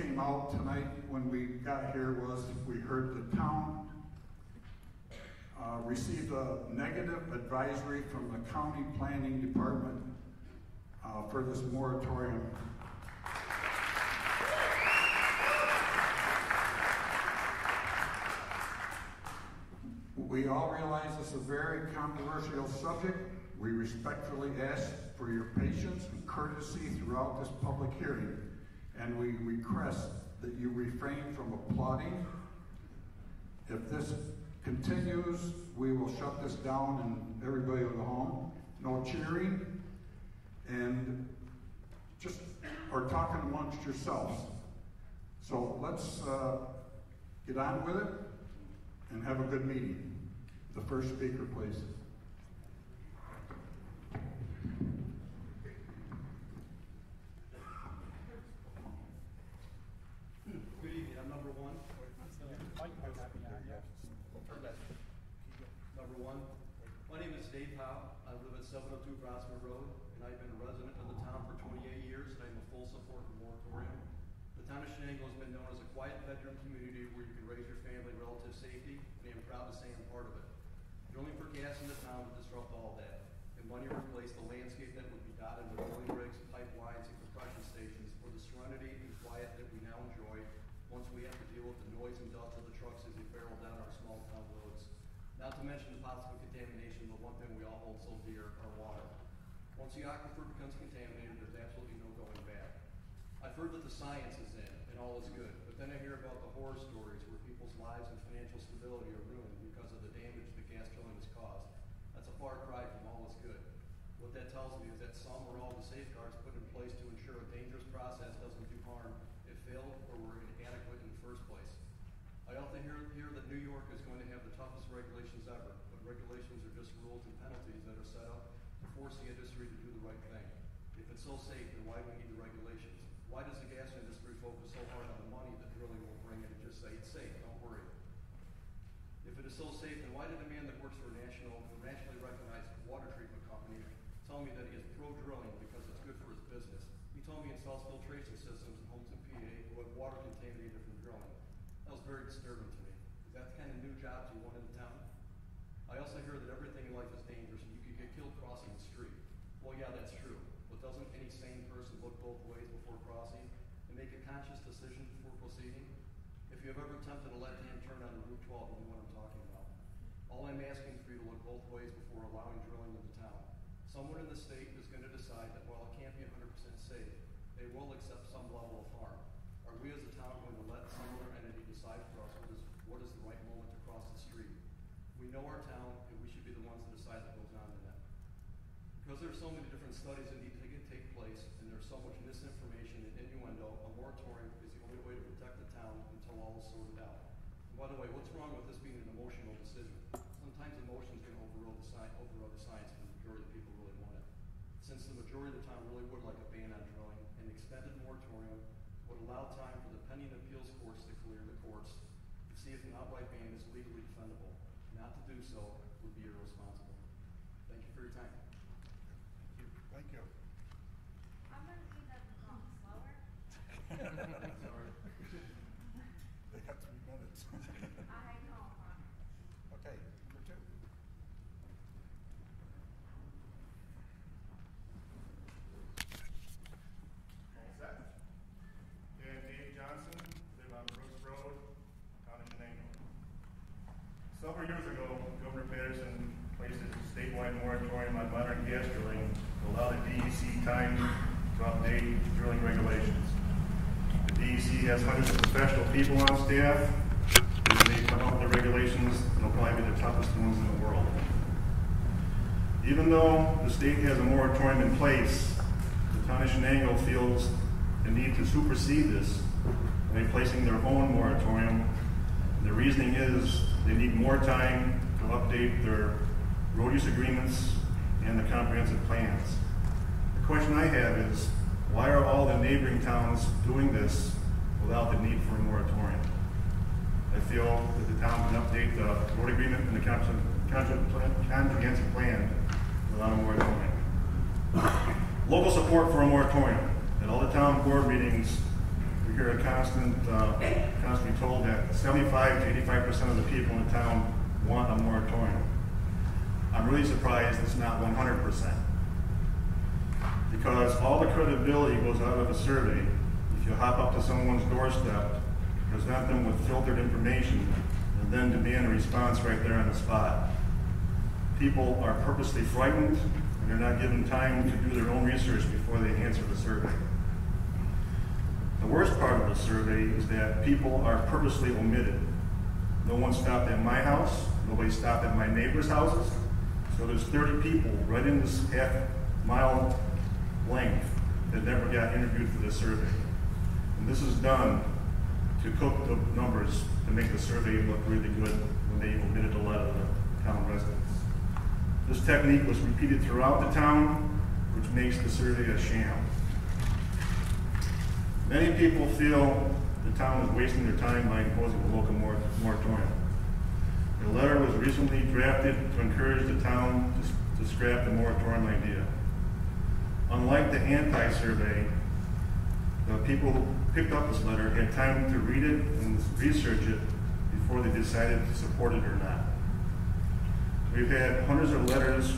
came out tonight when we got here was we heard the town received a negative advisory from the county planning department for this moratorium. We all realize this is a very controversial subject. We respectfully ask for your patience and courtesy throughout this public hearing, and we request that you refrain from applauding. If this continues, we will shut this down and everybody will go home. No cheering and just or talking amongst yourselves. So let's get on with it and have a good meeting. The first speaker, please. Gas in the town would disrupt all that. In one year replace the landscape that would be dotted with oil rigs, pipelines, and compression stations for the serenity and quiet that we now enjoy once we have to deal with the noise and dust of the trucks as they barrel down our small town roads. Not to mention the possible contamination, but one thing we all hold so dear, our water. Once the aquifer becomes contaminated, there's absolutely no going back. I've heard that the science is in and all is good, but then I hear about the horror stories where people's lives and financial stability are ruined because of the damage the gas drilling has caused. That's a far cry from all is good. What that tells me is that some or all the safeguards put in place to ensure a dangerous process doesn't do harm if failed or were inadequate in the first place. I often hear that New York is going to have the toughest regulations ever, but regulations are just rules and penalties that are set up to force the industry to do the right thing. If it's so safe, then why do we need the regulations? Why does the gas industry focus so hard on the money that drilling will bring in and just say it's safe, don't worry? If it is so safe, then why did a man that works for a nationally recognized water treatment company tell me that he is pro-drilling because it's good for his business? He told me it installs filtration systems in Holton, PA, who have water contaminated from drilling. That was very disturbing to me. Is that the kind of new jobs you want in the town? I also hear that everything in life is dangerous and you could get killed crossing the street. Well, yeah, that's true. But doesn't any sane person look both ways before crossing and make a conscious decision before proceeding? If you have ever attempted a left-hand turn on Route 12, you know what I'm talking about. All I'm asking is for you to look both ways before allowing drilling in the town. Someone in the state is going to decide that while it can't be 100% safe, they will accept some level of harm. Are we as a town going to let some other entity decide for us what is the right moment to cross the street? We know our town, and we should be the ones that decide what goes on in that. Because there are so many different studies that need to take place, and there's so much misinformation and innuendo, a moratorium is the only way to protect the town until all is sorted out. And by the way, what's wrong with this being an emotional decision? Sometimes emotions can overrode the science when the majority of people really want it. Since the majority of the town really would like a ban on drilling, an extended moratorium would allow time for the pending appeals courts to clear the courts to see if an outright ban is legally defendable. Not to do so would be irresponsible. Thank you for your time. Thank you. I'm going to do that slower. Sorry. They got 3 minutes. I know. Okay, number two. All set. And Dave Johnson, live on Brooks Road, down in Maneno. Several years ago, Governor Patterson placed a statewide moratorium on modern gas drilling to allow the DEC time to update drilling regulations. The DEC has hundreds of professional people on staff, and they come up with the regulations, and they'll probably be the toughest ones in the world. Even though the state has a moratorium in place, the town of Chenango feels the need to supersede this, and they're placing their own moratorium. The reasoning is they need more time to update their road use agreements and the comprehensive plans. The question I have is, why are all the neighboring towns doing this without the need for a moratorium? I feel that the town can update the road agreement and the comprehensive plan without a moratorium. Local support for a moratorium. At all the town board meetings, we hear a constantly told that 75% to 85% of the people in the town want a moratorium. I'm really surprised it's not 100%, because all the credibility goes out of a survey. If you hop up to someone's doorstep, present them with filtered information, and then demand a response right there on the spot. People are purposely frightened, and they're not given time to do their own research before they answer the survey. The worst part of the survey is that people are purposely omitted. No one stopped at my house, nobody stopped at my neighbor's houses, so there's 30 people right in this half-mile length that never got interviewed for this survey. And this is done to cook the numbers to make the survey look really good when they omitted a lot of the town residents. This technique was repeated throughout the town, which makes the survey a sham. Many people feel the town is wasting their time by imposing a local moratorium. A letter was recently drafted to encourage the town to scrap the moratorium idea. Unlike the anti-survey, the people who picked up this letter had time to read it and research it before they decided to support it or not. We've had hundreds of letters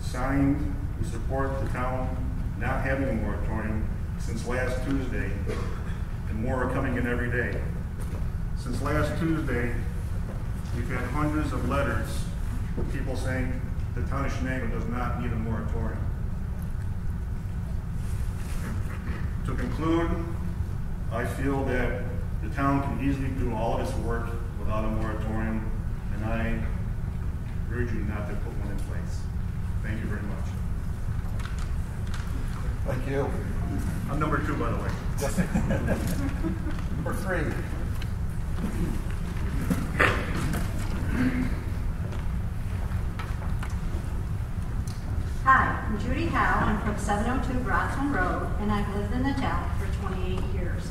signed to support the town not having a moratorium since last Tuesday, and more are coming in every day. Since last Tuesday, we've had hundreds of letters with people saying the town of Chenango does not need a moratorium. To conclude, I feel that the town can easily do all of this work without a moratorium, and I urge you not to put one in place. Thank you very much. Thank you. I'm number 2, by the way. Number 3. Hi, I'm Judy Howe. I'm from 702 Bronson Road, and I've lived in the town for 28 years.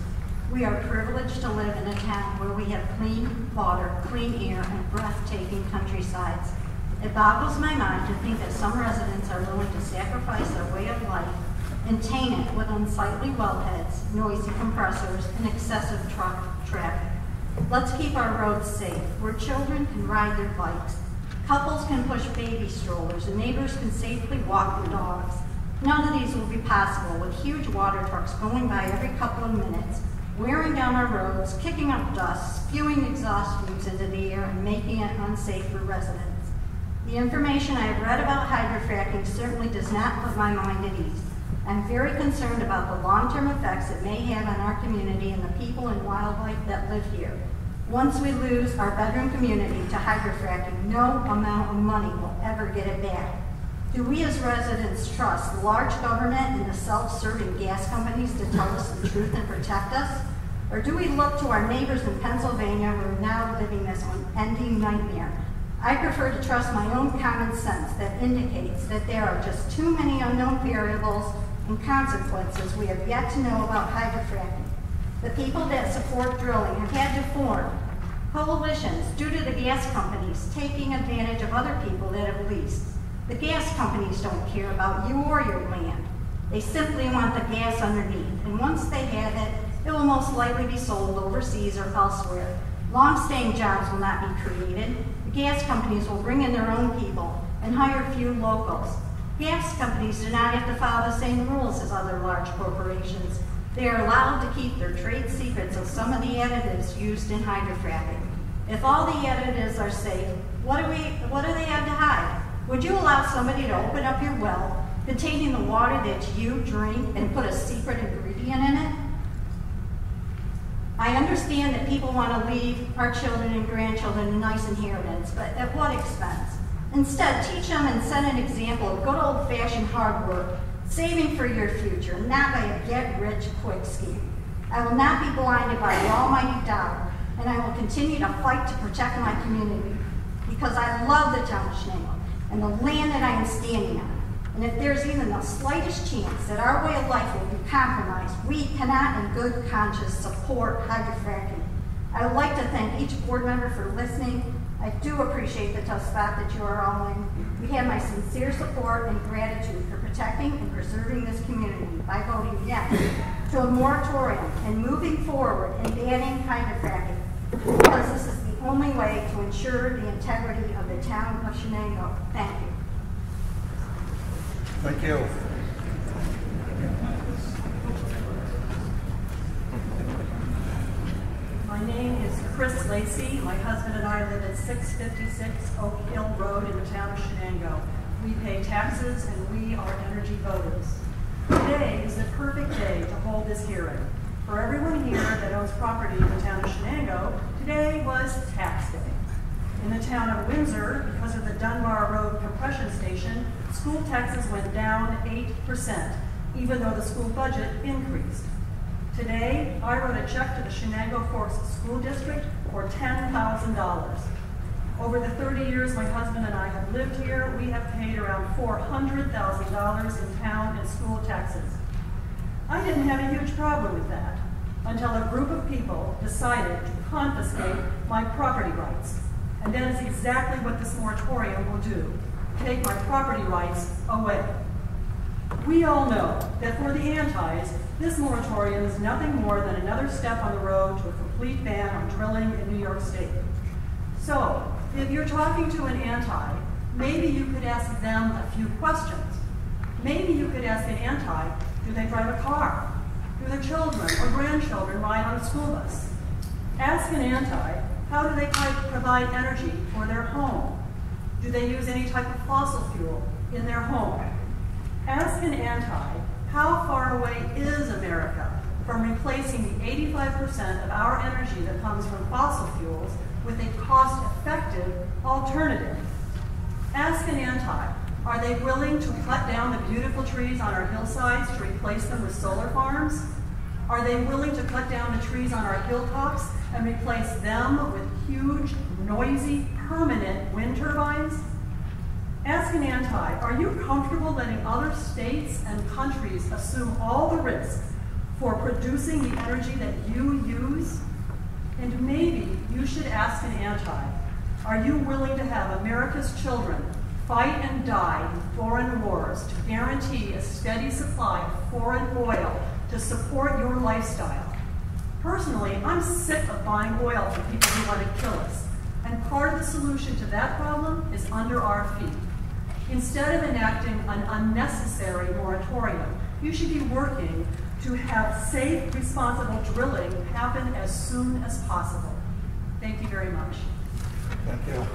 We are privileged to live in a town where we have clean water, clean air, and breathtaking countrysides. It boggles my mind to think that some residents are willing to sacrifice their way of life and taint it with unsightly wellheads, noisy compressors, and excessive truck traffic. Let's keep our roads safe, where children can ride their bikes, couples can push baby strollers, and neighbors can safely walk their dogs. None of these will be possible with huge water trucks going by every couple of minutes, wearing down our roads, kicking up dust, spewing exhaust fumes into the air, and making it unsafe for residents. The information I have read about hydrofracking certainly does not put my mind at ease. I'm very concerned about the long-term effects it may have on our community and the people and wildlife that live here. Once we lose our bedroom community to hydrofracking, no amount of money will ever get it back. Do we as residents trust the large government and the self-serving gas companies to tell us the truth and protect us? Or do we look to our neighbors in Pennsylvania who are now living this unending nightmare? I prefer to trust my own common sense that indicates that there are just too many unknown variables and consequences we have yet to know about hydrofracking. The people that support drilling have had to form coalitions due to the gas companies taking advantage of other people that have leased. The gas companies don't care about you or your land. They simply want the gas underneath, and once they have it, it will most likely be sold overseas or elsewhere. Long-staying jobs will not be created. The gas companies will bring in their own people and hire a few locals. Gas companies do not have to follow the same rules as other large corporations. They are allowed to keep their trade secrets of some of the additives used in hydrofracking. If all the additives are safe, what do they have to hide? Would you allow somebody to open up your well containing the water that you drink and put a secret ingredient in it? I understand that people want to leave our children and grandchildren a nice inheritance, but at what expense? Instead, teach them and set an example of good old-fashioned hard work, saving for your future, not by a get-rich-quick scheme. I will not be blinded by the almighty dollar, and I will continue to fight to protect my community, because I love the town of Chenango and the land that I am standing on. And if there's even the slightest chance that our way of life will be compromised, we cannot in good conscience support hydrofracking. I would like to thank each board member for listening. I do appreciate the tough spot that you are all in. You have my sincere support and gratitude for protecting and preserving this community by voting yes to a moratorium and moving forward and banning hydrofracking, because this is the only way to ensure the integrity of the town of Chenango. Thank you. Thank you. My name is Chris Lacey. My husband and I live at 656 Oak Hill Road in the town of Chenango. We pay taxes and we are energy voters. Today is the perfect day to hold this hearing. For everyone here that owns property in the town of Chenango, today was tax day. In the town of Windsor, because of the Dunbar Road compression station, school taxes went down 8%, even though the school budget increased. Today, I wrote a check to the Chenango Forks School District for $10,000. Over the 30 years my husband and I have lived here, we have paid around $400,000 in town and school taxes. I didn't have a huge problem with that until a group of people decided to confiscate my property rights. And that is exactly what this moratorium will do, take my property rights away. We all know that for the antis, this moratorium is nothing more than another step on the road to a complete ban on drilling in New York State. So, if you're talking to an anti, maybe you could ask them a few questions. Maybe you could ask an anti, do they drive a car? Do their children or grandchildren ride on a school bus? Ask an anti, how do they provide energy for their home? Do they use any type of fossil fuel in their home? Ask an anti, how far away is America from replacing the 85% of our energy that comes from fossil fuels with a cost-effective alternative? Ask an anti, are they willing to cut down the beautiful trees on our hillsides to replace them with solar farms? Are they willing to cut down the trees on our hilltops and replace them with huge, noisy, permanent wind turbines? Ask an anti, are you comfortable letting other states and countries assume all the risk for producing the energy that you use? And maybe you should ask an anti, are you willing to have America's children fight and die in foreign wars to guarantee a steady supply of foreign oil to support your lifestyle? Personally, I'm sick of buying oil from people who want to kill us, and part of the solution to that problem is under our feet. Instead of enacting an unnecessary moratorium, you should be working to have safe, responsible drilling happen as soon as possible. Thank you very much. Thank you.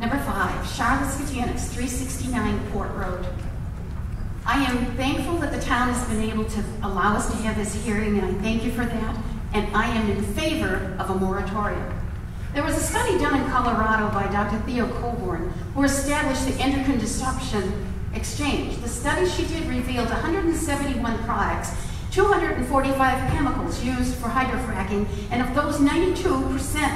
Number 5, Charlotte Skatianis, 369 Port Road. I am thankful that the town has been able to allow us to have this hearing, and I thank you for that, and I am in favor of a moratorium. There was a study done in Colorado by Dr. Theo Colborn, who established the endocrine disruption exchange. The study she did revealed 171 products, 245 chemicals used for hydrofracking, and of those, 92%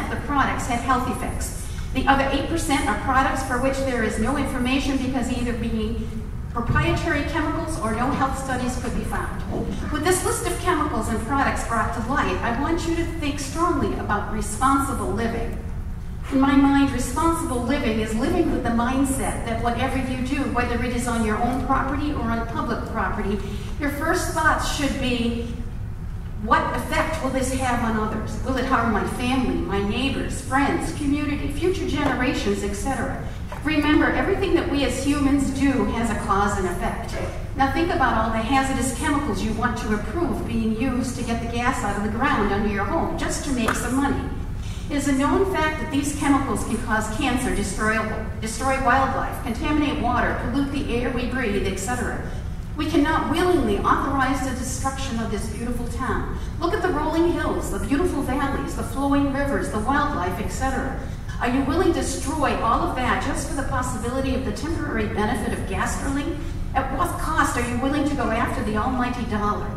of the products had health effects. The other 8% are products for which there is no information because either being proprietary chemicals or no health studies could be found. With this list of chemicals and products brought to light, I want you to think strongly about responsible living. In my mind, responsible living is living with the mindset that whatever you do, whether it is on your own property or on public property, your first thoughts should be, what effect will this have on others? Will it harm my family, my neighbors, friends, community, future generations, etc.? Remember, everything that we as humans do has a cause and effect. Now think about all the hazardous chemicals you want to approve being used to get the gas out of the ground under your home, just to make some money. It is a known fact that these chemicals can cause cancer, destroy wildlife, contaminate water, pollute the air we breathe, etc. We cannot willingly authorize the destruction of this beautiful town. Look at the rolling hills, the beautiful valleys, the flowing rivers, the wildlife, etc. Are you willing to destroy all of that just for the possibility of the temporary benefit of gas drilling? At what cost are you willing to go after the almighty dollar?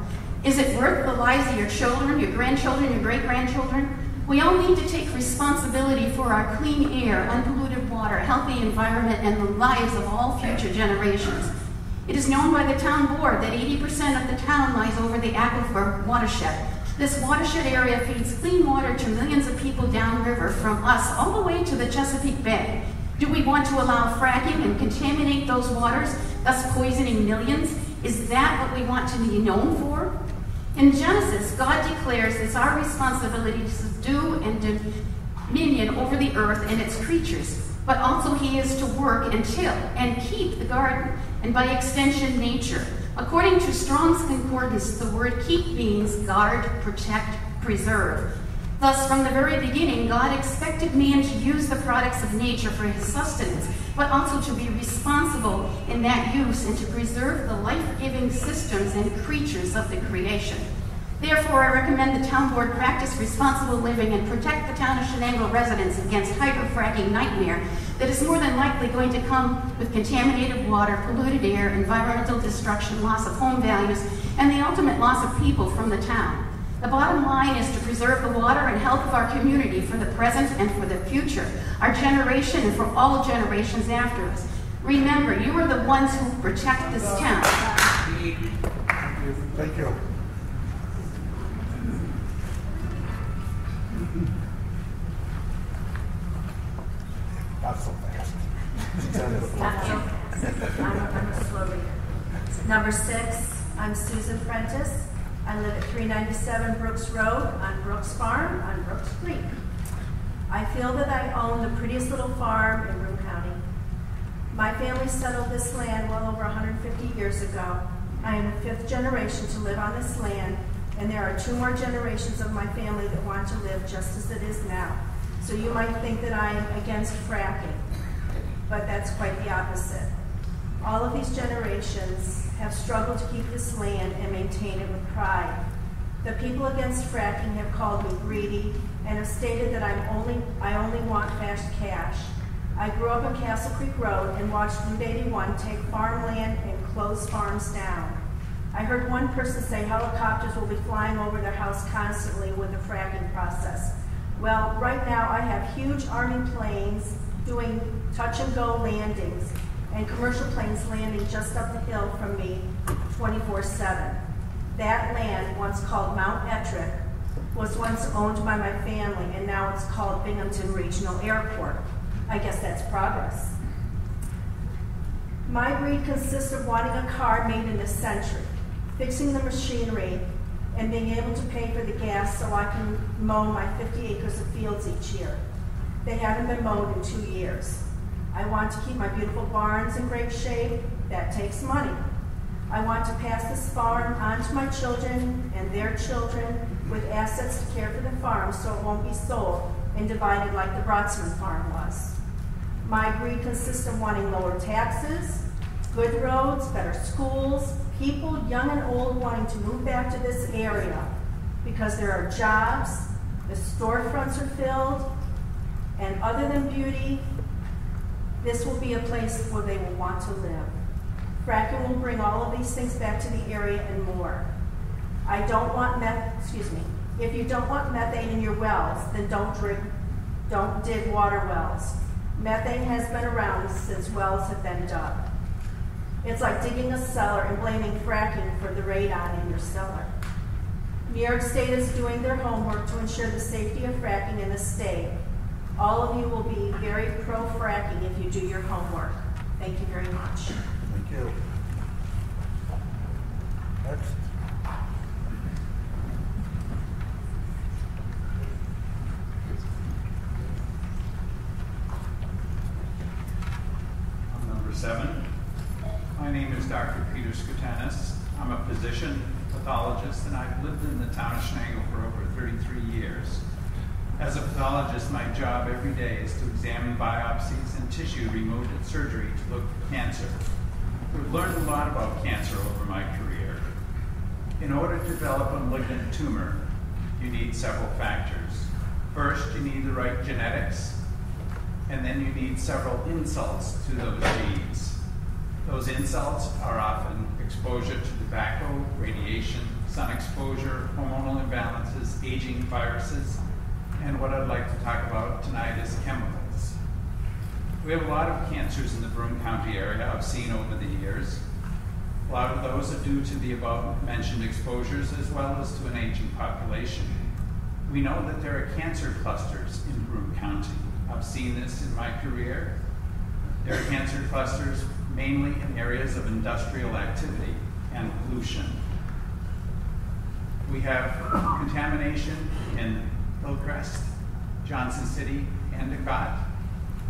Is it worth the lives of your children, your grandchildren, your great-grandchildren? We all need to take responsibility for our clean air, unpolluted water, healthy environment, and the lives of all future generations. It is known by the town board that 80% of the town lies over the aquifer watershed. This watershed area feeds clean water to millions of people downriver from us all the way to the Chesapeake Bay. Do we want to allow fracking and contaminate those waters, thus poisoning millions? Is that what we want to be known for? In Genesis, God declares it's our responsibility to subdue and dominion over the earth and its creatures, but also he is to work and till and keep the garden, and by extension, nature. According to Strong's Concordance, the word keep means guard, protect, preserve. Thus, from the very beginning, God expected man to use the products of nature for his sustenance, but also to be responsible in that use and to preserve the life-giving systems and creatures of the creation. Therefore, I recommend the town board practice responsible living and protect the town of Shenango residents against hydrofracking nightmare that is more than likely going to come with contaminated water, polluted air, environmental destruction, loss of home values, and the ultimate loss of people from the town. The bottom line is to preserve the water and health of our community for the present and for the future, our generation and for all generations after us. Remember, you are the ones who protect this town. Thank you. Thank you. Not so fast. I'm a slow reader. Number 6, I'm Susan Prentice. I live at 397 Brooks Road on Brooks Farm on Brooks Creek. I feel that I own the prettiest little farm in Broome County. My family settled this land well over 150 years ago. I am the 5th generation to live on this land, and there are 2 more generations of my family that want to live just as it is now. So you might think that I am against fracking, but that's quite the opposite. All of these generations have struggled to keep this land and maintain it with pride. The people against fracking have called me greedy and have stated that I only want fast cash. I grew up on Castle Creek Road and watched Route 81 take farmland and close farms down. I heard one person say helicopters will be flying over their house constantly with the fracking process. Well, right now I have huge Army planes doing touch-and-go landings and commercial planes landing just up the hill from me 24/7. That land, once called Mount Ettrick, was once owned by my family, and now it's called Binghamton Regional Airport. I guess that's progress. My greed consists of wanting a car made in this century, fixing the machinery, and being able to pay for the gas so I can mow my 50 acres of fields each year. They haven't been mowed in 2 years. I want to keep my beautiful barns in great shape. That takes money. I want to pass this farm on to my children and their children with assets to care for the farm so it won't be sold and divided like the Brotzman farm was. My greed consists of wanting lower taxes, good roads, better schools, people young and old wanting to move back to this area because there are jobs, the storefronts are filled, and other than beauty, this will be a place where they will want to live. Fracking will bring all of these things back to the area and more. If you don't want methane in your wells, then don't dig water wells. Methane has been around since wells have been dug. It's like digging a cellar and blaming fracking for the radon in your cellar. New York State is doing their homework to ensure the safety of fracking in the state. All of you will be very pro-fracking if you do your homework. Thank you very much. Thank you. Next. I'm number 7. My name is Dr. Peter Skoutanis. I'm a physician pathologist, and I've lived in the town of Shenango for over 33 years. As a pathologist, my job every day is to examine biopsies and tissue removed at surgery to look for cancer. We've learned a lot about cancer over my career. In order to develop a malignant tumor, you need several factors. First, you need the right genetics, and then you need several insults to those genes. Those insults are often exposure to tobacco, radiation, sun exposure, hormonal imbalances, aging, viruses, and what I'd like to talk about tonight is chemicals. We have a lot of cancers in the Broome County area I've seen over the years. A lot of those are due to the above-mentioned exposures as well as to an aging population. We know that there are cancer clusters in Broome County. I've seen this in my career. There are cancer clusters mainly in areas of industrial activity and pollution. We have contamination in Hillcrest, Johnson City, and Endicott.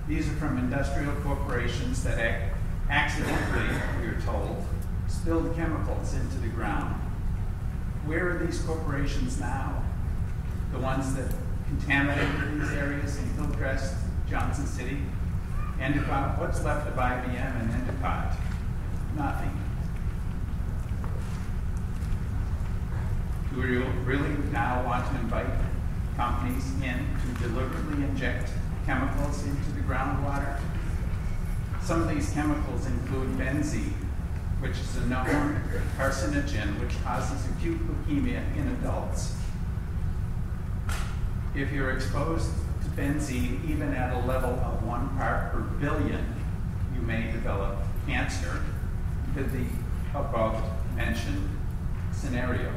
These are from industrial corporations that accidentally, we are told, spilled chemicals into the ground. Where are these corporations now? The ones that contaminated these areas in Hillcrest, Johnson City, Endicott. What's left of IBM and Endicott? Nothing. Do we really now want to invite companies in to deliberately inject chemicals into the groundwater? Some of these chemicals include benzene, which is a known carcinogen which causes acute leukemia in adults. If you're exposed to benzene even at a level of 1 part per billion, you may develop cancer with the above mentioned scenario.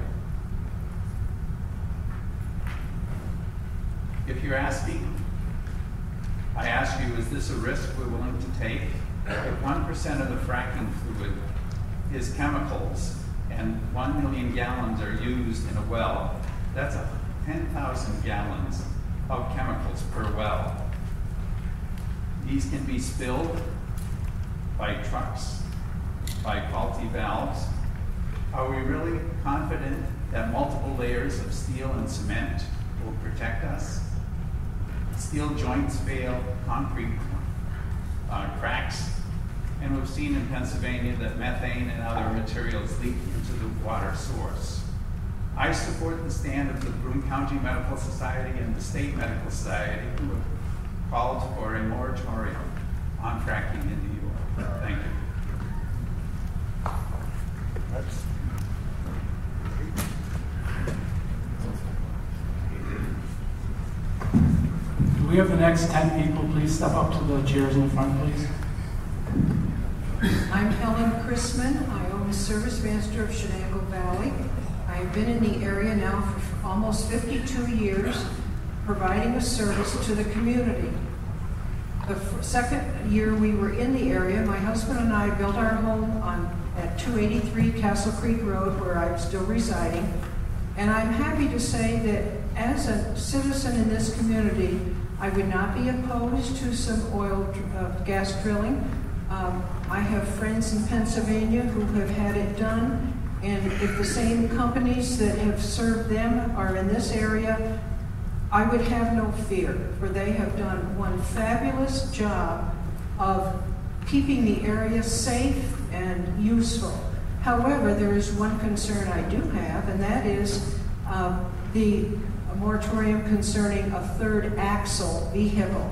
If you're asking, I ask you, is this a risk we're willing to take? If 1% of the fracking fluid is chemicals and 1 million gallons are used in a well, that's 10,000 gallons of chemicals per well. These can be spilled by trucks, by faulty valves. Are we really confident that multiple layers of steel and cement will protect us? Steel joints fail, concrete cracks, and we've seen in Pennsylvania that methane and other materials leak into the water source. I support the stand of the Broome County Medical Society and the State Medical Society, who have called for a moratorium on fracking in New York. Thank you. Do we have the next 10 people please step up to the chairs in the front, please? I'm Helen Chrisman. I own the Service Master of Chenango Valley. I've been in the area now for almost 52 years, providing a service to the community. The second year we were in the area, my husband and I built our home at 283 Castle Creek Road, where I'm still residing. And I'm happy to say that as a citizen in this community, I would not be opposed to some gas drilling. I have friends in Pennsylvania who have had it done. And if the same companies that have served them are in this area, I would have no fear, for they have done one fabulous job of keeping the area safe and useful. However, there is one concern I do have, and that is the moratorium concerning a third axle vehicle.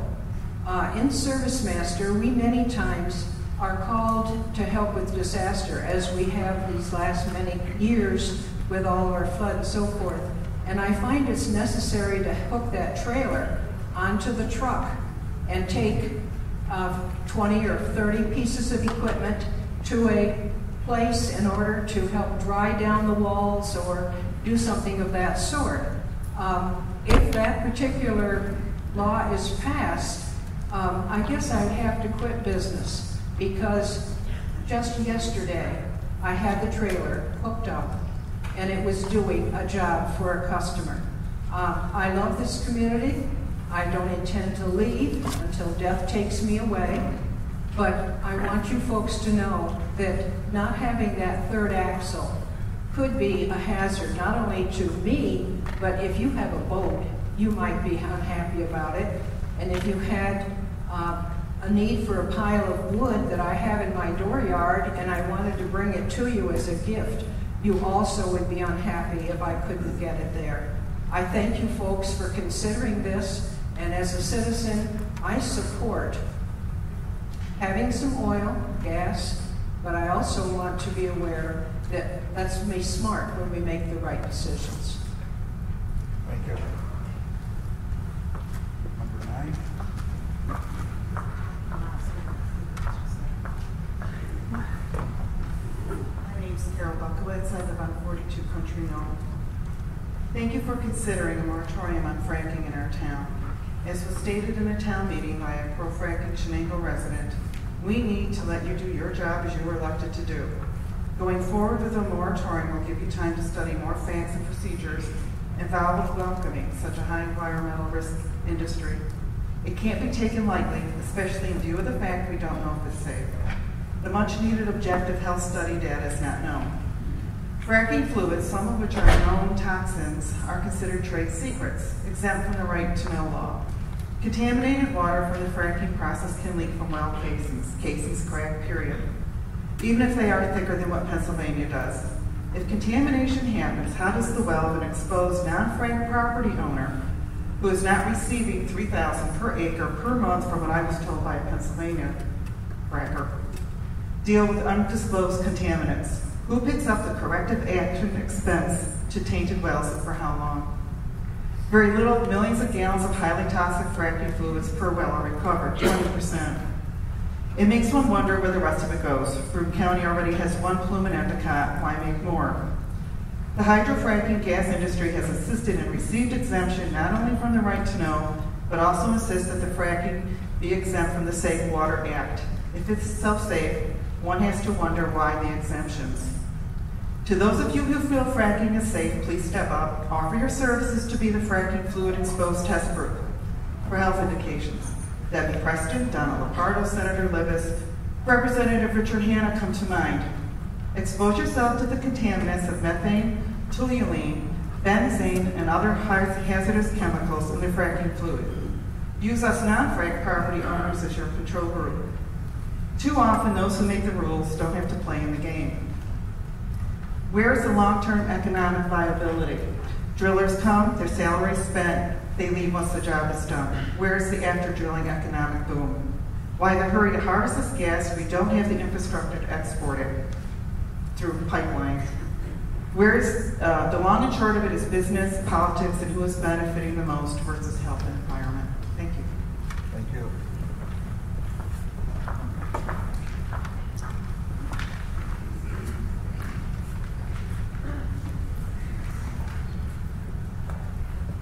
In Service Master, we many times are called to help with disaster, as we have these last many years with all our flood and so forth. And I find it's necessary to hook that trailer onto the truck and take 20 or 30 pieces of equipment to a place in order to help dry down the walls or do something of that sort. If that particular law is passed, I guess I'd have to quit business, because just yesterday I had the trailer hooked up and it was doing a job for a customer. I love this community. I don't intend to leave until death takes me away, but I want you folks to know that not having that third axle could be a hazard, not only to me, but if you have a boat, you might be unhappy about it. And if you had a need for a pile of wood that I have in my dooryard and I wanted to bring it to you as a gift, you also would be unhappy if I couldn't get it there. I thank you folks for considering this, and as a citizen, I support having some oil, gas, but I also want to be aware that that's me smart when we make the right decisions. Thank you. Number 9. My we're considering a moratorium on fracking in our town. As was stated in a town meeting by a pro-fracking Chenango resident, we need to let you do your job as you were elected to do. Going forward with a moratorium will give you time to study more facts and procedures involved with welcoming such a high environmental risk industry. It can't be taken lightly, especially in view of the fact we don't know if it's safe. The much needed objective health study data is not known. Fracking fluids, some of which are known toxins, are considered trade secrets, exempt from the right to know law. Contaminated water from the fracking process can leak from well casings crack, period. Even if they are thicker than what Pennsylvania does. If contamination happens, how does the well of an exposed non-frack property owner who is not receiving $3,000 per acre per month, from what I was told by a Pennsylvania fracker, deal with undisclosed contaminants? Who picks up the corrective action expense to tainted wells and for how long? Very little. Millions of gallons of highly toxic fracking fluids per well are recovered, 20%. It makes one wonder where the rest of it goes. Broome County already has one plume in Endicott, why make more? The hydrofracking gas industry has assisted and received exemption not only from the right to know, but also insists that the fracking be exempt from the Safe Water Act. If it's self-safe, one has to wonder why the exemptions. To those of you who feel fracking is safe, please step up. Offer your services to be the fracking fluid exposed test group for health indications. Debbie Preston, Donna Lepardo, Senator Libous, Representative Richard Hanna come to mind. Expose yourself to the contaminants of methane, toluene, benzene, and other hazardous chemicals in the fracking fluid. Use us non-frack property owners as your control group. Too often, those who make the rules don't have to play in the game. Where is the long-term economic viability? Drillers come, their salary's spent, they leave once the job is done. Where is the after-drilling economic boom? Why the hurry to harvest this gas if we don't have the infrastructure to export it through pipelines? Where is the long and short of it is business, politics, and who is benefiting the most versus health and environment? Thank you. Thank you.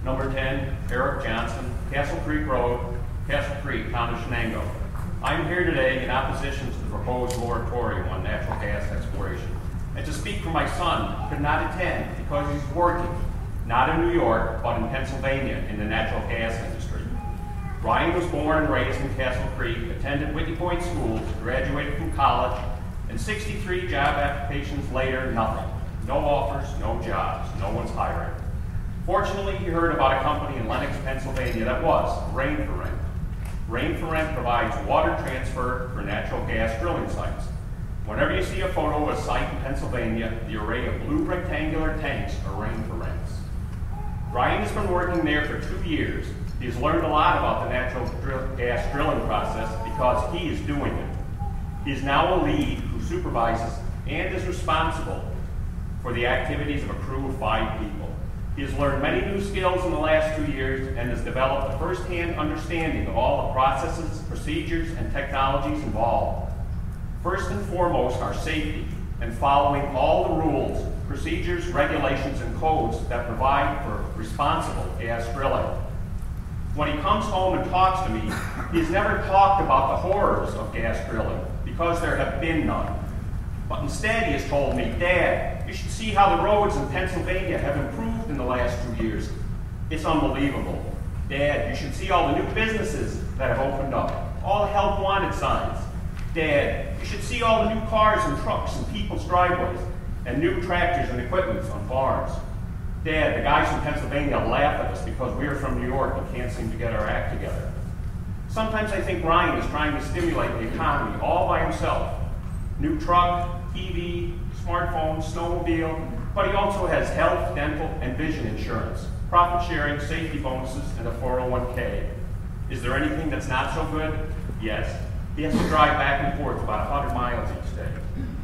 Number 10, Eric Johnson, Castle Creek Road, Castle Creek, Town of Chenango. I am here today in opposition to the proposed moratorium on natural gas exploration. And to speak for my son, could not attend because he's working, not in New York, but in Pennsylvania in the natural gas industry. Ryan was born and raised in Castle Creek, attended Whitney Point School, graduated from college, and 63 job applications later, nothing. No offers, no jobs, no one's hiring. Fortunately, he heard about a company in Lenox, Pennsylvania that was, Rain for Rent. Rain for Rent provides water transfer for natural gas drilling sites. Whenever you see a photo of a site in Pennsylvania, the array of blue rectangular tanks are Rain for Rents. Ryan has been working there for 2 years. He has learned a lot about the natural gas drilling process because he is doing it. He is now a lead who supervises and is responsible for the activities of a crew of 5 people. He has learned many new skills in the last 2 years and has developed a first-hand understanding of all the processes, procedures, and technologies involved. First and foremost are safety and following all the rules, procedures, regulations, and codes that provide for responsible gas drilling. When he comes home and talks to me, he has never talked about the horrors of gas drilling because there have been none. But instead he has told me, "Dad, you should see how the roads in Pennsylvania have improved in the last 2 years. It's unbelievable. Dad, you should see all the new businesses that have opened up, all the help wanted signs. Dad, you should see all the new cars and trucks in people's driveways and new tractors and equipment on farms. Dad, the guys from Pennsylvania laugh at us because we are from New York and can't seem to get our act together." Sometimes I think Ryan is trying to stimulate the economy all by himself. New truck, TV, smartphone, snowmobile, but he also has health, dental, and vision insurance, profit sharing, safety bonuses, and a 401k. Is there anything that's not so good? Yes. He has to drive back and forth about 100 miles each day.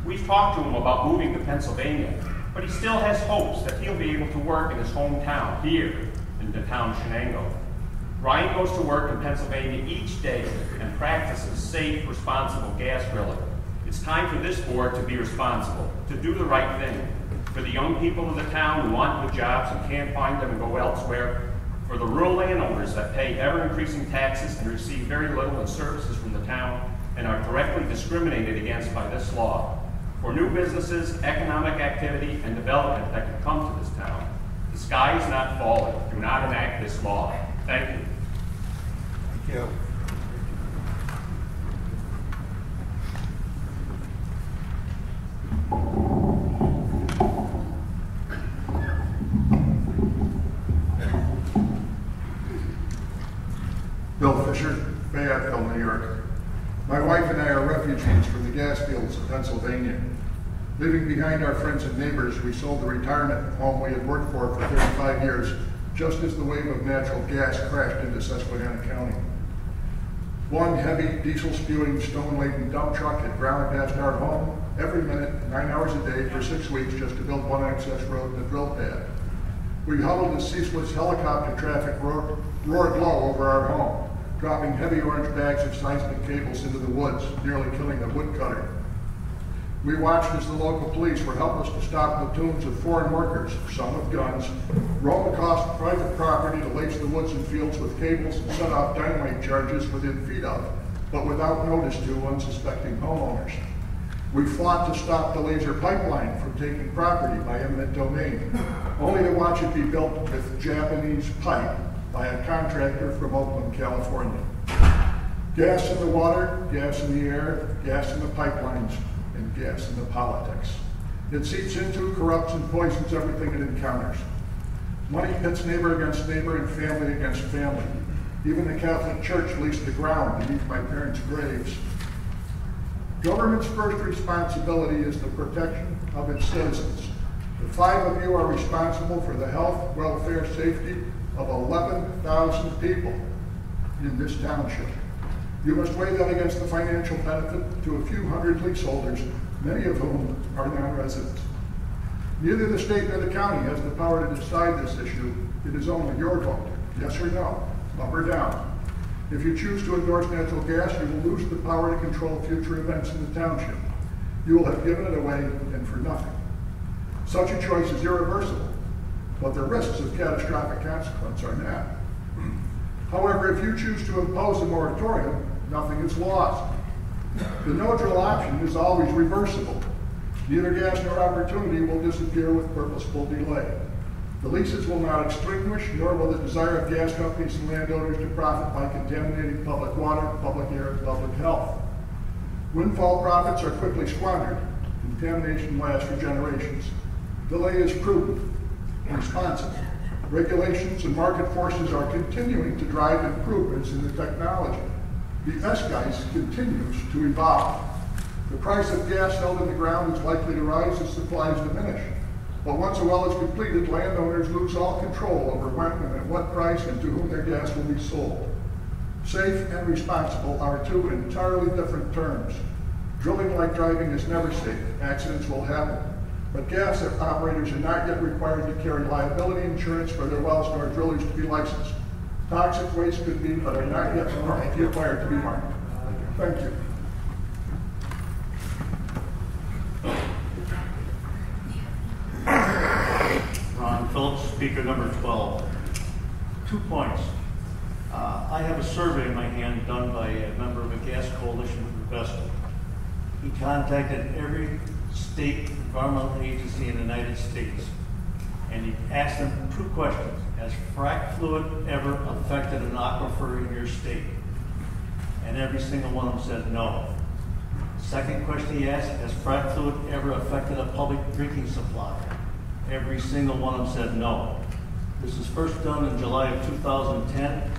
We've talked to him about moving to Pennsylvania, but he still has hopes that he'll be able to work in his hometown here in the town of Chenango. Ryan goes to work in Pennsylvania each day and practices safe, responsible gas drilling. It's time for this board to be responsible, to do the right thing. For the young people of the town who want new jobs and can't find them and go elsewhere. For the rural landowners that pay ever-increasing taxes and receive very little in services from the town and are directly discriminated against by this law. For new businesses, economic activity, and development that can come to this town. The sky is not falling. Do not enact this law. Thank you. Thank you. Bill Fisher, Fayetteville, New York. My wife and I are refugees from the gas fields of Pennsylvania. Leaving behind our friends and neighbors, we sold the retirement home we had worked for 35 years, just as the wave of natural gas crashed into Susquehanna County. One heavy, diesel-spewing, stone-laden dump truck had ground past our home every minute, 9 hours a day, for 6 weeks, just to build one access road and a drill pad. We huddled as ceaseless helicopter traffic roared low over our home, dropping heavy orange bags of seismic cables into the woods, nearly killing the woodcutter. We watched as the local police were helpless to stop platoons of foreign workers, some with guns, roam across private property to lace the woods and fields with cables and set off dynamite charges within feet of, but without notice to unsuspecting homeowners. We fought to stop the laser pipeline from taking property by eminent domain, only to watch it be built with Japanese pipe by a contractor from Oakland, California. Gas in the water, gas in the air, gas in the pipelines, and gas in the politics. It seeps into, corrupts, and poisons everything it encounters. Money pits neighbor against neighbor and family against family. Even the Catholic Church leased the ground beneath my parents' graves. Government's first responsibility is the protection of its citizens. The five of you are responsible for the health, welfare, safety of 11,000 people in this township. You must weigh that against the financial benefit to a few hundred leaseholders, many of whom are non-residents. Neither the state nor the county has the power to decide this issue. It is only your vote, yes or no, up or down. If you choose to endorse natural gas, you will lose the power to control future events in the township. You will have given it away and for nothing. Such a choice is irreversible, but the risks of catastrophic consequence are not. However, if you choose to impose a moratorium, nothing is lost. The no-drill option is always reversible. Neither gas nor opportunity will disappear with purposeful delay. The leases will not extinguish, nor will the desire of gas companies and landowners to profit by contaminating public water, public air, and public health. Windfall profits are quickly squandered. Contamination lasts for generations. Delay is prudent, responsive. Regulations and market forces are continuing to drive improvements in the technology. The S-GEIS continues to evolve. The price of gas held in the ground is likely to rise as supplies diminish. But once a well is completed, landowners lose all control over when and at what price and to whom their gas will be sold. Safe and responsible are two entirely different terms. Drilling like driving is never safe. Accidents will happen. But gas operators are not yet required to carry liability insurance for their wells nor drillers to be licensed. Toxic waste could be, but are not yet required to be marked. Thank you. Ron Phillips, speaker number 12. 2 points. I have a survey in my hand done by a member of a gas coalition for Vestal. He contacted every state environmental agency in the United States and he asked them 2 questions. Has frack fluid ever affected an aquifer in your state? And every single one of them said no. Second question he asked, has frack fluid ever affected a public drinking supply? Every single one of them said no. This was first done in July of 2010,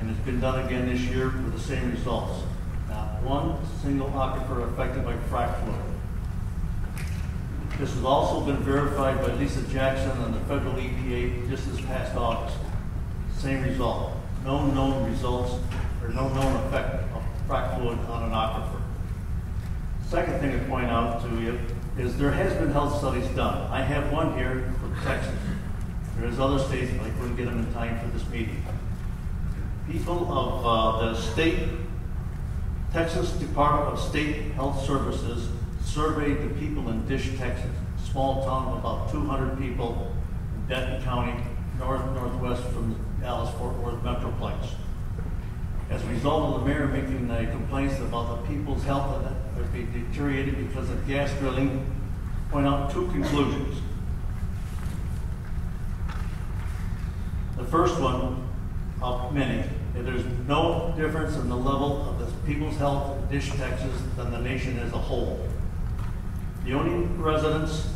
and it's been done again this year with the same results. Not one single aquifer affected by frac fluid. This has also been verified by Lisa Jackson and the federal EPA just this past August. Same result. No known results or no known effect of frac fluid on an aquifer. Second thing to point out to you is there has been health studies done. I have one here from Texas. There is other states, but I couldn't get them in time for this meeting. People of the state, Texas Department of State Health Services surveyed the people in Dish, Texas, small town of about 200 people in Benton County, northwest from the Dallas-Fort Worth metroplex. As a result of the mayor making complaints about the people's health and that would be deteriorated because of gas drilling, point out two conclusions. The first one of many, that there's no difference in the level of the people's health in Dish, Texas than the nation as a whole. The only residents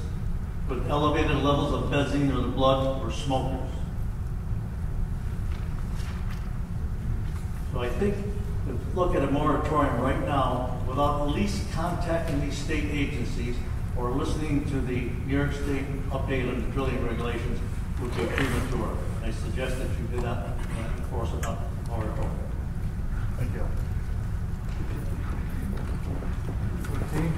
with elevated levels of benzene in their blood were smokers. So I think if look at a moratorium right now without at least contacting these state agencies or listening to the New York State update on the drilling regulations would be premature. I suggest that you do not enforce it on the moratorium. Thank you. 14.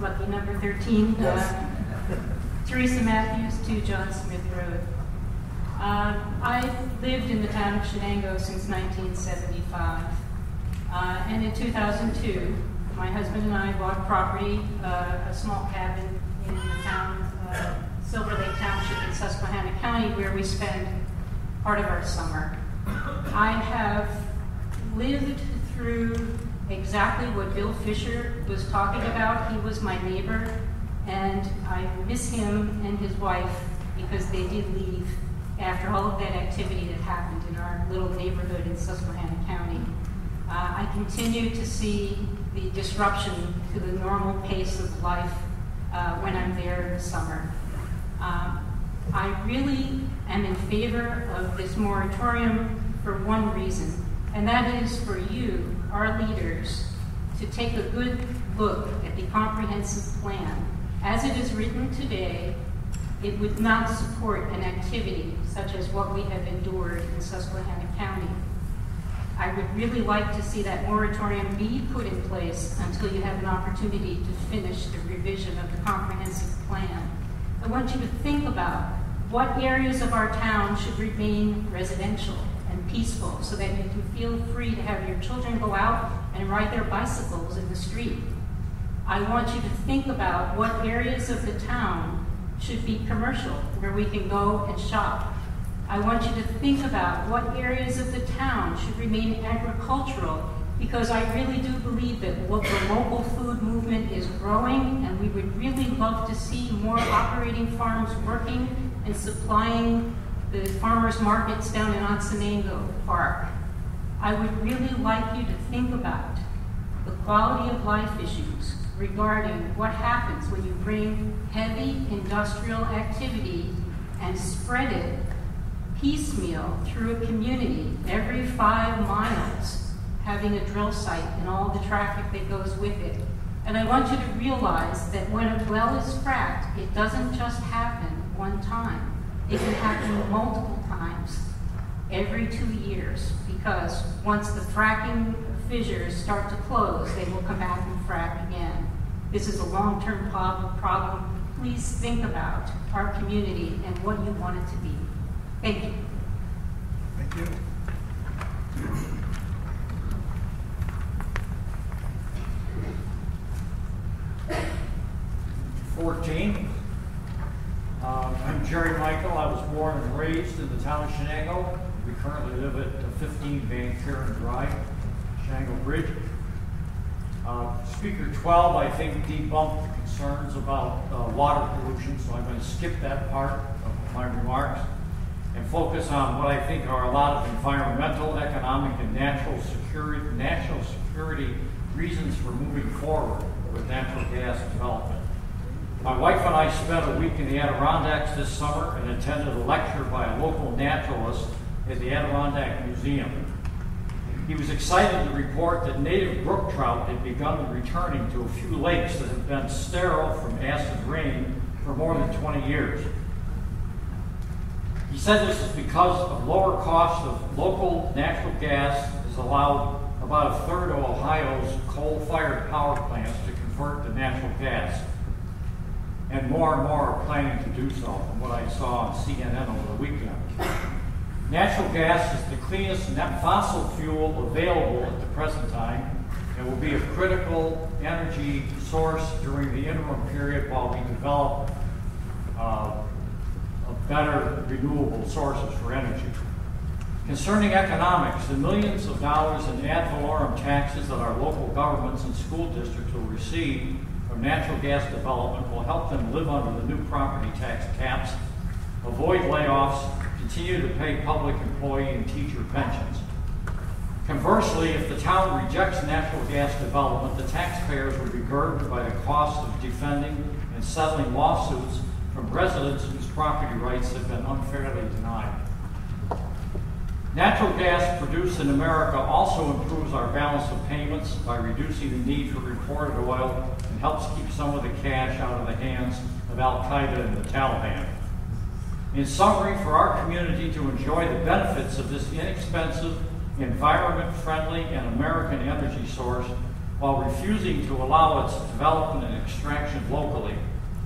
Lucky number 13. Yes. Teresa Matthews, 2 John Smith Road. I lived in the town of Chenango since 1975. And in 2002, my husband and I bought property, a small cabin in the town, Silver Lake Township in Susquehanna County, where we spend part of our summer. I have lived through exactly what Bill Fisher was talking about. He was my neighbor. And I miss him and his wife because they did leave after all of that activity that happened in our little neighborhood in Susquehanna County. I continue to see the disruption to the normal pace of life when I'm there in the summer. I really am in favor of this moratorium for one reason, and that is for you, our leaders, to take a good look at the comprehensive plan. As it is written today, it would not support an activity such as what we have endured in Susquehanna County. I would really like to see that moratorium be put in place until you have an opportunity to finish the revision of the comprehensive plan. I want you to think about what areas of our town should remain residential and peaceful so that you can feel free to have your children go out and ride their bicycles in the street. I want you to think about what areas of the town should be commercial, where we can go and shop. I want you to think about what areas of the town should remain agricultural, because I really do believe that what the local food movement is growing, and we would really love to see more operating farms working and supplying the farmers markets down in Otsonango Park. I would really like you to think about the quality of life issues regarding what happens when you bring heavy industrial activity and spread it piecemeal through a community every 5 miles, having a drill site and all the traffic that goes with it. And I want you to realize that when a well is fracked, it doesn't just happen one time. It can happen multiple times every 2 years, because once the fracking fissures start to close, they will come back and frack again. This is a long-term problem. Please think about our community and what you want it to be. Thank you. Thank you. I'm Jerry Michael. I was born and raised in the town of Chenango. We currently live at 15 Van Kuren Drive, Chenango Bridge. Speaker 12, I think, debunked the concerns about water pollution, so I'm going to skip that part of my remarks and focus on what I think are a lot of environmental, economic, and national security reasons for moving forward with natural gas development. My wife and I spent a week in the Adirondacks this summer and attended a lecture by a local naturalist at the Adirondack Museum. He was excited to report that native brook trout had begun returning to a few lakes that have been sterile from acid rain for more than 20 years. He said this is because of lower cost of local natural gas is allowed about 1/3 of Ohio's coal-fired power plants to convert to natural gas. And more are planning to do so, from what I saw on CNN over the weekend. Natural gas is the cleanest fossil fuel available at the present time, It will be a critical energy source during the interim period while we develop better renewable sources for energy. Concerning economics, the millions of dollars in ad valorem taxes that our local governments and school districts will receive from natural gas development will help them live under the new property tax caps, avoid layoffs, continue to pay public employee and teacher pensions. Conversely, if the town rejects natural gas development, the taxpayers will be burdened by the cost of defending and settling lawsuits from residents whose property rights have been unfairly denied. Natural gas produced in America also improves our balance of payments by reducing the need for imported oil and helps keep some of the cash out of the hands of Al-Qaeda and the Taliban. In summary, for our community to enjoy the benefits of this inexpensive, environment-friendly, and American energy source while refusing to allow its development and extraction locally,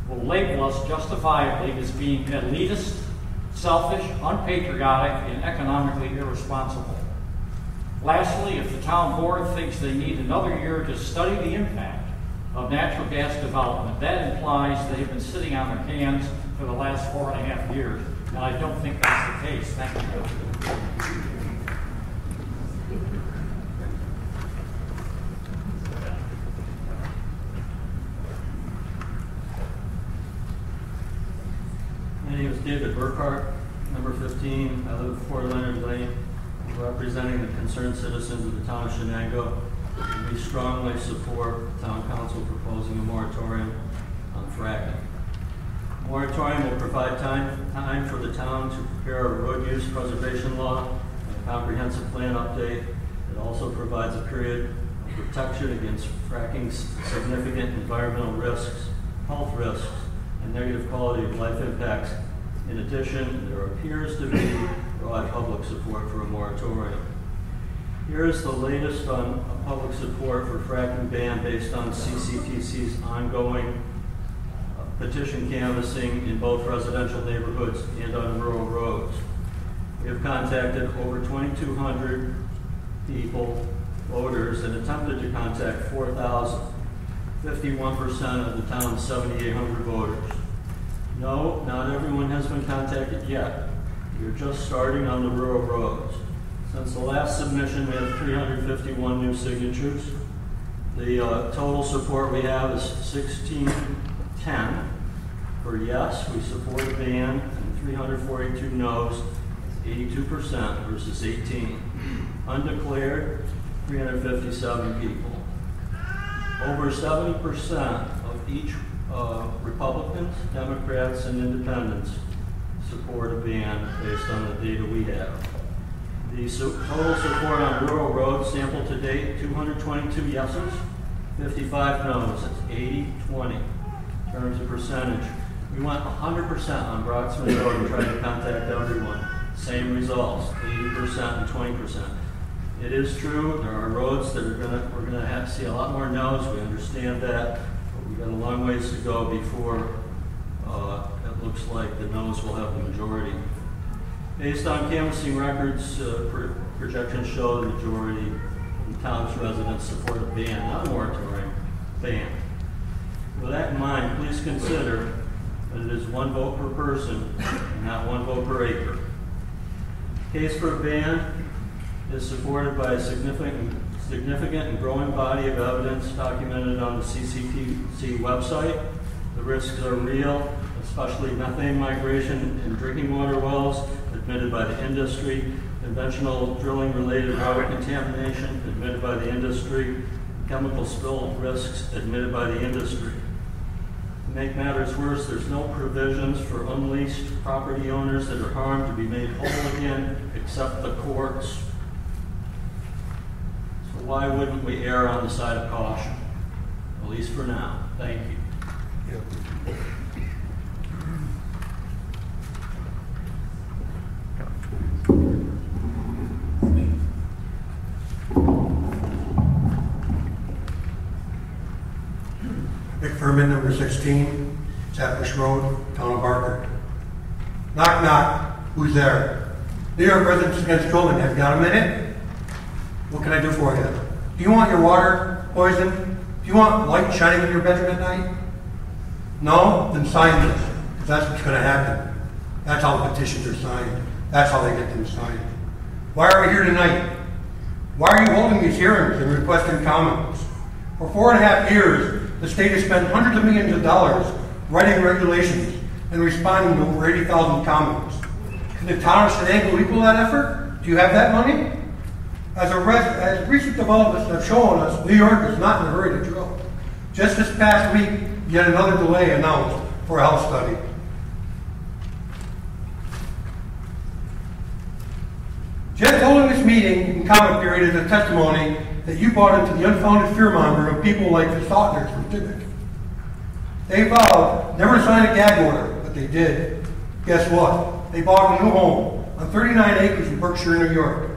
will label us justifiably as being elitist, selfish, unpatriotic, and economically irresponsible. Lastly, if the town board thinks they need another year to study the impact of natural gas development, that implies they have been sitting on their hands for the last 4.5 years, and I don't think that's the case. Thank you. My name is David Burkhart, number 15. I live at 4 Leonard Lane, representing the concerned citizens of the town of Chenango. We strongly support the town council proposing a moratorium on fracking. The moratorium will provide time for the town to prepare a road use preservation law and a comprehensive plan update. It also provides a period of protection against fracking's significant environmental risks, health risks, and negative quality of life impacts. In addition, there appears to be broad public support for a moratorium. Here is the latest on public support for fracking ban based on CCTC's ongoing petition canvassing in both residential neighborhoods and on rural roads. We have contacted over 2,200 people, voters, and attempted to contact 4,000. 51% of the town's 7,800 voters. No, not everyone has been contacted yet. We are just starting on the rural roads. Since the last submission, we have 351 new signatures. The total support we have is 1,610 for yes, we support a ban, and 342 no's, 82% versus 18. Undeclared, 357 people. Over 70% of each Republicans, Democrats, and Independents support a ban based on the data we have. The total support on rural roads sampled to date, 222 yeses, 55 noes, that's 80-20 in terms of percentage. We want 100% on Broxman Road and try to contact everyone. Same results, 80% and 20%. It is true, there are roads that we're going to have to see a lot more no's, we understand that, but we've got a long ways to go before it looks like the no's will have the majority. Based on canvassing records, projections show the majority of the town's residents support a ban, not a moratorium, ban. With that in mind, please consider that it is one vote per person and not one vote per acre. Case for a ban is supported by a significant and growing body of evidence documented on the CCTC website. The risks are real, especially methane migration in drinking water wells, admitted by the industry, conventional drilling-related water contamination, admitted by the industry, chemical spill risks, admitted by the industry. To make matters worse, there's no provisions for unleased property owners that are harmed to be made whole again, except the courts. Why wouldn't we err on the side of caution, at least for now? Thank you. Nick Furman, number 16, Sappish Road, Town of Barker. Knock, knock, who's there? New York residents against trolling, have you got a minute? What can I do for you? Do you want your water poison? Do you want light shining in your bedroom at night? No? Then sign this. Because that's what's going to happen. That's how the petitions are signed. That's how they get them signed. Why are we here tonight? Why are you holding these hearings and requesting comments? For 4.5 years, the state has spent hundreds of millions of dollars writing regulations and responding to over 80,000 comments. Can the town of Sedago equal that effort? Do you have that money? As recent developments have shown us, New York is not in a hurry to drill. Just this past week, yet another delay announced for a health study. Just holding this meeting and comment period is a testimony that you bought into the unfounded fearmonger of people like the Sautners from Dybbuk. They vowed never to sign a gag order, but they did. Guess what? They bought a new home on 39 acres in Berkshire, New York.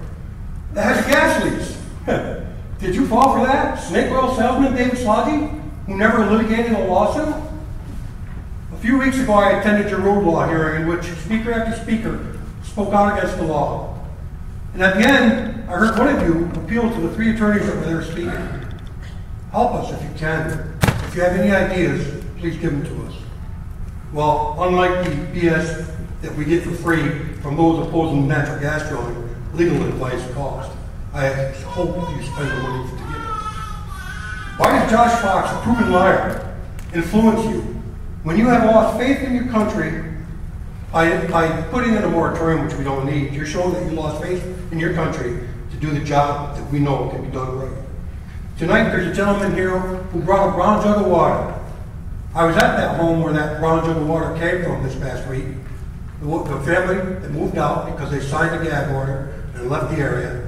That has a gas lease. Did you fall for that? Snake oil salesman David Slotty, who never litigated a lawsuit? A few weeks ago, I attended your road law hearing in which speaker after speaker spoke out against the law. And at the end, I heard one of you appeal to the three attorneys that were there speaking. Help us if you can. If you have any ideas, please give them to us. Well, unlike the BS that we get for free from those opposing natural gas drilling, legal advice cost. I hope you spend the money to get it. Why did Josh Fox, a proven liar, influence you when you have lost faith in your country by putting in a moratorium which we don't need? You're showing that you lost faith in your country to do the job that we know can be done right. Tonight there's a gentleman here who brought a brown jug of water. I was at that home where that brown jug of water came from this past week. The family that moved out because they signed a gag order and left the area.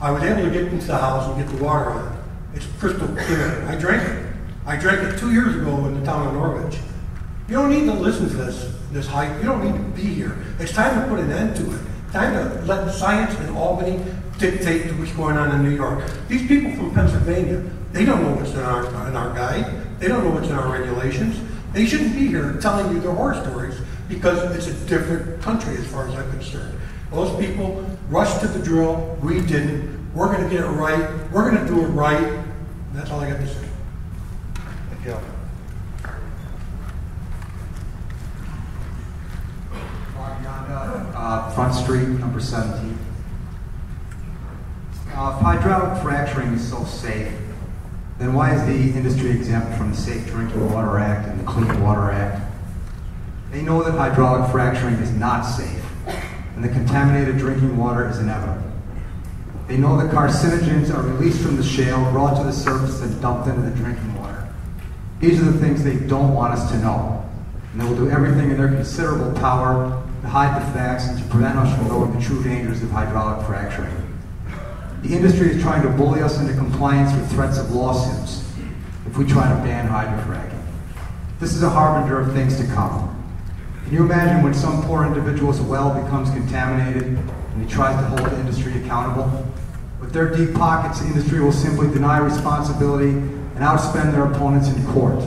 I was able to get into the house and get the water on it. It's crystal clear. I drank it. I drank it 2 years ago in the town of Norwich. You don't need to listen to this hype. You don't need to be here. It's time to put an end to it. Time to let science in Albany dictate what's going on in New York. These people from Pennsylvania, they don't know what's in our guide. They don't know what's in our regulations. They shouldn't be here telling you their horror stories because it's a different country as far as I'm concerned. Those people rushed to the drill, we didn't. We're gonna get it right, we're gonna do it right. And that's all I got to say. Thank you. Bob Yonda, Front Street, number 17. If hydraulic fracturing is so safe, then why is the industry exempt from the Safe Drinking Water Act and the Clean Water Act? They know that hydraulic fracturing is not safe, and the contaminated drinking water is inevitable. They know that carcinogens are released from the shale, brought to the surface, and dumped into the drinking water. These are the things they don't want us to know, and they will do everything in their considerable power to hide the facts and to prevent us from knowing the true dangers of hydraulic fracturing. The industry is trying to bully us into compliance with threats of lawsuits if we try to ban hydrofracking. This is a harbinger of things to come. Can you imagine when some poor individual's well becomes contaminated and he tries to hold the industry accountable? With their deep pockets, the industry will simply deny responsibility and outspend their opponents in court.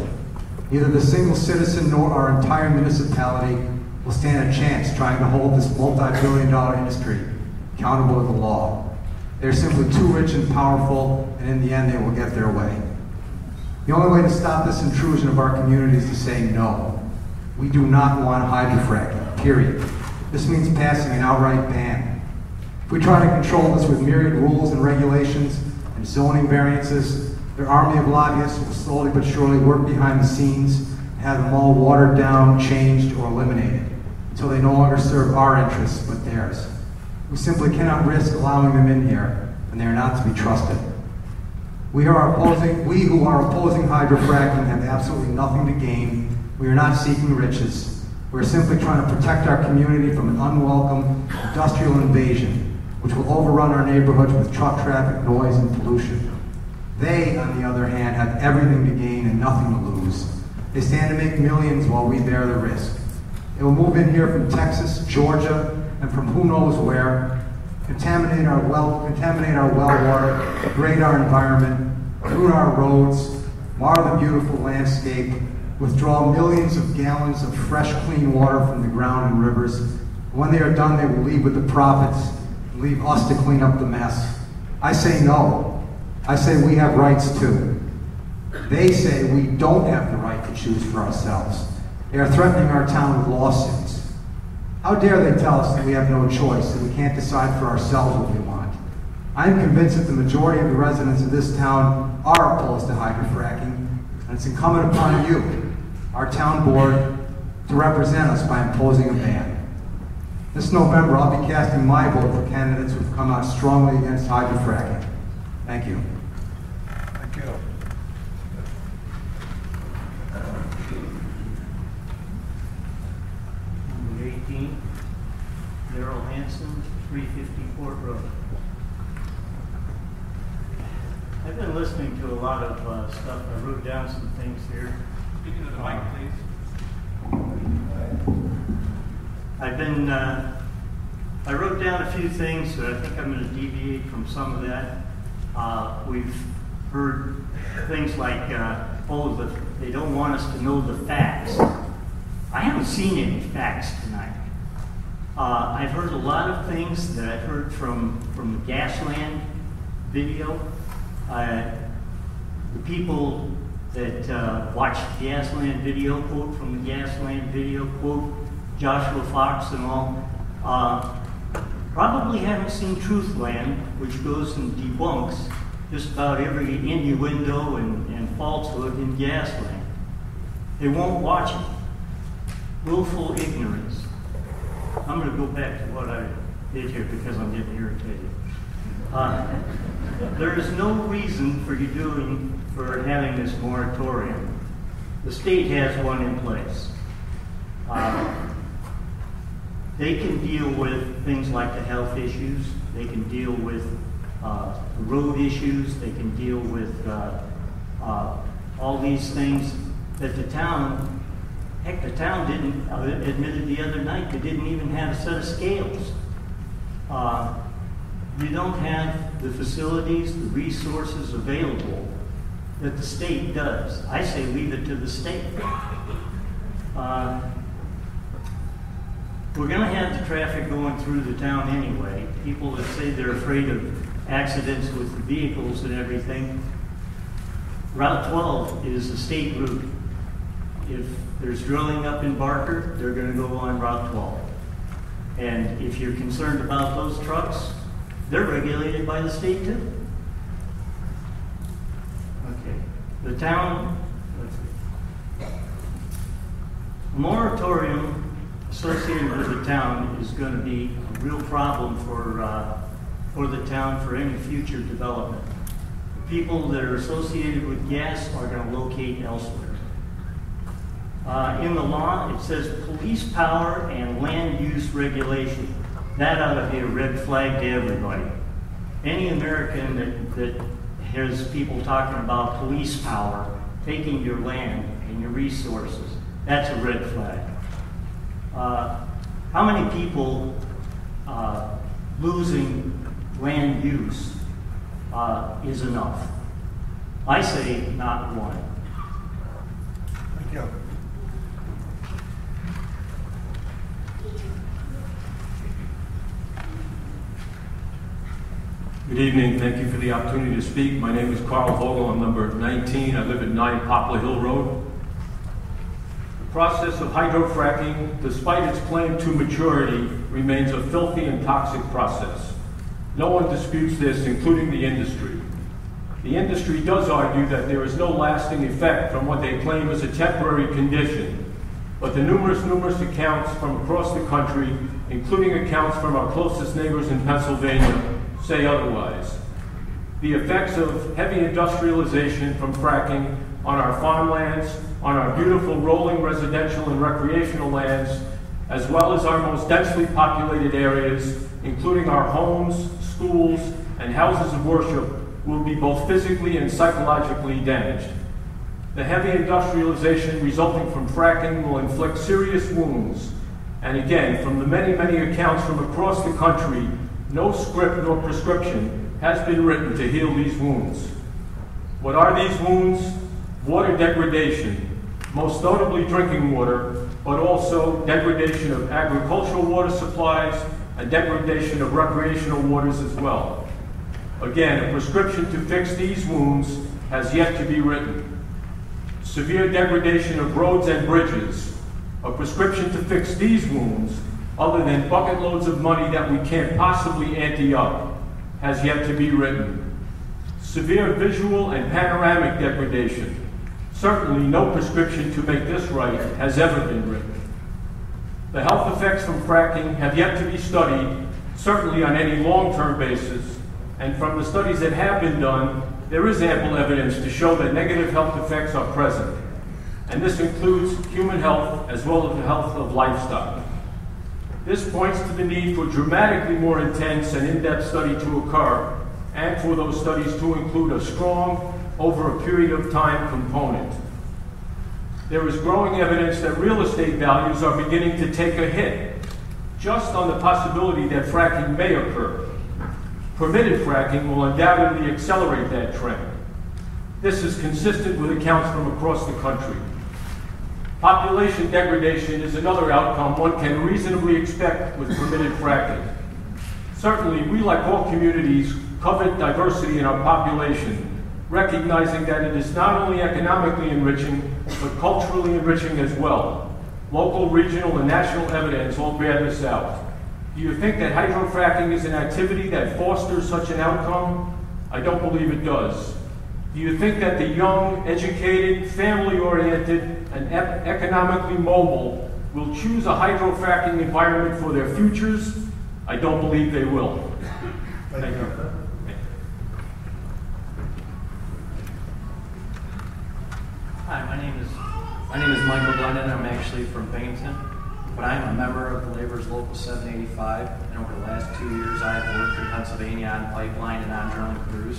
Neither the single citizen nor our entire municipality will stand a chance trying to hold this multi-billion-dollar industry accountable to the law. They're simply too rich and powerful, and in the end they will get their way. The only way to stop this intrusion of our community is to say no. We do not want hydrofracking, period. This means passing an outright ban. If we try to control this with myriad rules and regulations and zoning variances, their army of lobbyists will slowly but surely work behind the scenes and have them all watered down, changed, or eliminated until they no longer serve our interests but theirs. We simply cannot risk allowing them in here, and they are not to be trusted. We who are opposing hydrofracking have absolutely nothing to gain. We are not seeking riches. We are simply trying to protect our community from an unwelcome industrial invasion, which will overrun our neighborhoods with truck traffic, noise, and pollution. They, on the other hand, have everything to gain and nothing to lose. They stand to make millions while we bear the risk. They will move in here from Texas, Georgia, and from who knows where, contaminate our well water, degrade our environment, pollute our roads, mar the beautiful landscape, withdraw millions of gallons of fresh, clean water from the ground and rivers. When they are done, they will leave with the profits and leave us to clean up the mess. I say no. I say we have rights too. They say we don't have the right to choose for ourselves. They are threatening our town with lawsuits. How dare they tell us that we have no choice, that we can't decide for ourselves what we want? I am convinced that the majority of the residents of this town are opposed to hydrofracking, and it's incumbent upon you, our town board, to represent us by imposing a ban. This November, I'll be casting my vote for candidates who've come out strongly against hydrofracking. Thank you. Thank you. Number 18, Daryl Hanson, 350 Fort Road. I've been listening to a lot of stuff. I wrote down some things here. Speak into the mic, please. I wrote down a few things that I think I'm going to deviate from some of that. We've heard things like, oh, they don't want us to know the facts. I haven't seen any facts tonight. I've heard a lot of things that I've heard from the Gasland video. The people that watched the Gasland video, quote from the Gasland video, quote, Joshua Fox and all, probably haven't seen Truthland, which goes and debunks just about every innuendo and falsehood in Gasland. They won't watch it. Willful ignorance. I'm going to go back to what I did here because I'm getting irritated. There is no reason for having this moratorium. The state has one in place. They can deal with things like the health issues, they can deal with road issues, they can deal with all these things that the town, heck, the town didn't, admitted the other night, they didn't even have a set of scales. You don't have the facilities, the resources available that the state does. I say leave it to the state. We're going to have the traffic going through the town anyway. People that say they're afraid of accidents with the vehicles and everything. Route 12 is a state route. If there's drilling up in Barker, they're going to go on Route 12. And if you're concerned about those trucks, they're regulated by the state too. Okay. The town, moratorium associated with the town is going to be a real problem for the town for any future development. The people that are associated with gas are going to locate elsewhere. In the law, it says police power and land use regulation. That ought to be a red flag to everybody. Any American that hears people talking about police power, taking your land and your resources, that's a red flag. How many people losing land use is enough? I say not one. Thank you. Good evening. Thank you for the opportunity to speak. My name is Carl Vogel. I'm number 19. I live at 9 Poplar Hill Road. The process of hydrofracking, despite its claim to maturity, remains a filthy and toxic process. No one disputes this, including the industry. The industry does argue that there is no lasting effect from what they claim is a temporary condition, but the numerous accounts from across the country, including accounts from our closest neighbors in Pennsylvania, say otherwise. The effects of heavy industrialization from fracking on our farmlands, on our beautiful rolling residential and recreational lands, as well as our most densely populated areas, including our homes, schools, and houses of worship, will be both physically and psychologically damaged. The heavy industrialization resulting from fracking will inflict serious wounds. And again, from the many, many accounts from across the country, no script nor prescription has been written to heal these wounds. What are these wounds? Water degradation, most notably drinking water, but also degradation of agricultural water supplies and degradation of recreational waters as well. Again, a prescription to fix these wounds has yet to be written. Severe degradation of roads and bridges, a prescription to fix these wounds, other than bucket loads of money that we can't possibly ante up, has yet to be written. Severe visual and panoramic degradation, certainly no prescription to make this right has ever been written. The health effects from fracking have yet to be studied, certainly on any long-term basis, and from the studies that have been done, there is ample evidence to show that negative health effects are present, and this includes human health as well as the health of livestock. This points to the need for dramatically more intense and in-depth study to occur, and for those studies to include a strong, over a period of time component. There is growing evidence that real estate values are beginning to take a hit, just on the possibility that fracking may occur. Permitted fracking will undoubtedly accelerate that trend. This is consistent with accounts from across the country. Population degradation is another outcome one can reasonably expect with permitted fracking. Certainly, we, like all communities, covet diversity in our population, recognizing that it is not only economically enriching, but culturally enriching as well. Local, regional, and national evidence all bear this out. Do you think that hydrofracking is an activity that fosters such an outcome? I don't believe it does. Do you think that the young, educated, family-oriented, and economically mobile will choose a hydrofracking environment for their futures? I don't believe they will. Thank you. Hi, my name is Michael Dunnan. I'm actually from Binghamton, but I'm a member of the Labor's Local 785, and over the last 2 years I have worked in Pennsylvania on pipeline and on drilling crews.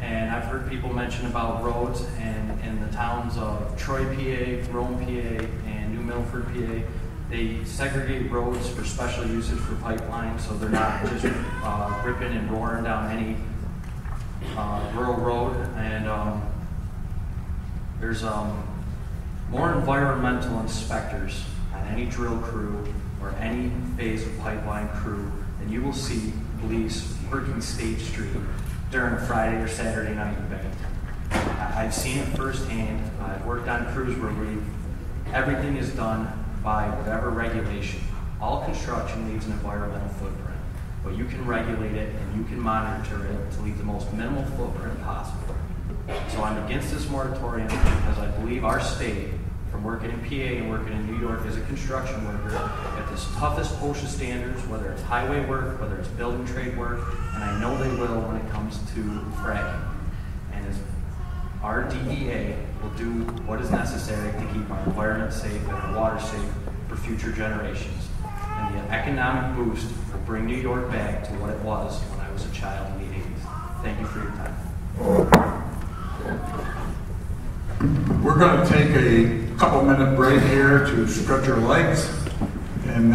And I've heard people mention about roads, and in the towns of Troy, PA, Rome, PA, and New Milford, PA, they segregate roads for special usage for pipelines, so they're not just ripping and roaring down any rural road. And there's more environmental inspectors on any drill crew or any phase of pipeline crew, and you will see police working State Street during a Friday or Saturday night event. I've seen it firsthand. I've worked on crews where everything is done by whatever regulation. All construction leaves an environmental footprint, but you can regulate it and you can monitor it to leave the most minimal footprint possible. So I'm against this moratorium because I believe our state, from working in PA and working in New York as a construction worker, at the toughest OSHA standards, whether it's highway work, whether it's building trade work, and I know they will when it comes to fracking. And our DEA will do what is necessary to keep our environment safe and our water safe for future generations. And the economic boost will bring New York back to what it was when I was a child in the 80s. Thank you for your time. We're going to take a couple-minute break here to stretch our legs, and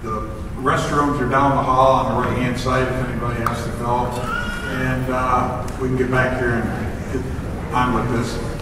the restrooms are down the hall on the right-hand side if anybody has to go. And we can get back here and get on with this.